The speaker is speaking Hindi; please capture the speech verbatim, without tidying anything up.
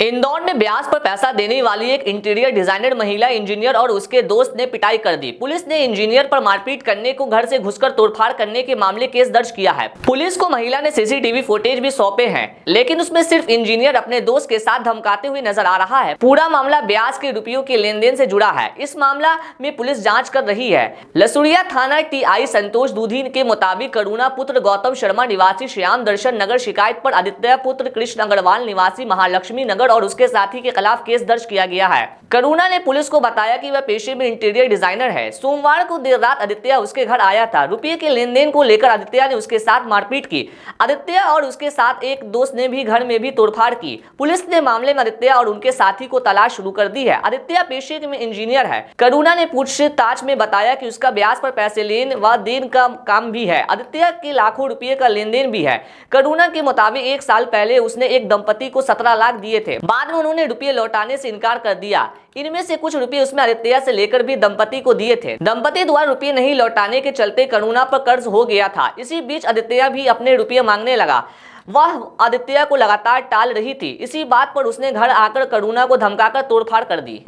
इंदौर में ब्याज पर पैसा देने वाली एक इंटीरियर डिजाइनर महिला इंजीनियर और उसके दोस्त ने पिटाई कर दी। पुलिस ने इंजीनियर पर मारपीट करने को घर से घुसकर तोड़फाड़ करने के मामले केस दर्ज किया है। पुलिस को महिला ने सीसीटीवी फुटेज भी सौंपे हैं, लेकिन उसमें सिर्फ इंजीनियर अपने दोस्त के साथ धमकाते हुए नजर आ रहा है। पूरा मामला ब्याज के रुपयों के लेन देन से जुड़ा है। इस मामला में पुलिस जाँच कर रही है। लसुरिया थाना टी आई संतोष दूधी के मुताबिक करुणा पुत्र गौतम शर्मा निवासी श्याम दर्शन नगर शिकायत पर आदित्य पुत्र कृष्ण अग्रवाल निवासी महालक्ष्मी नगर और उसके साथी के खिलाफ केस दर्ज किया गया है। करुणा ने पुलिस को बताया कि वह पेशे में इंटीरियर डिजाइनर है। सोमवार को देर रात आदित्य उसके घर आया था। रुपये के लेन देन को लेकर आदित्य ने उसके साथ मारपीट की। आदित्य और उसके साथ एक दोस्त ने भी घर में भी तोड़फाड़ की। पुलिस ने मामले में आदित्य और उनके साथी को तलाश शुरू कर दी है। आदित्य पेशे में इंजीनियर है। करुणा ने पूछताछ में बताया कि उसका ब्याज पर पैसे लेने व देने का काम भी है। आदित्य के लाखों रुपये का लेन देन भी है। करुणा के मुताबिक एक साल पहले उसने एक दंपति को सत्रह लाख दिए थे। बाद में उन्होंने रुपये लौटाने से इनकार कर दिया। इनमें से कुछ रुपये उसमें आदित्य से लेकर भी दंपति को दिए थे। दंपति द्वारा रुपये नहीं लौटाने के चलते करुणा पर कर्ज हो गया था। इसी बीच आदित्य भी अपने रुपये मांगने लगा। वह आदित्य को लगातार टाल रही थी। इसी बात पर उसने घर आकर करुणा को धमकाकर तोड़फाड़ कर दी।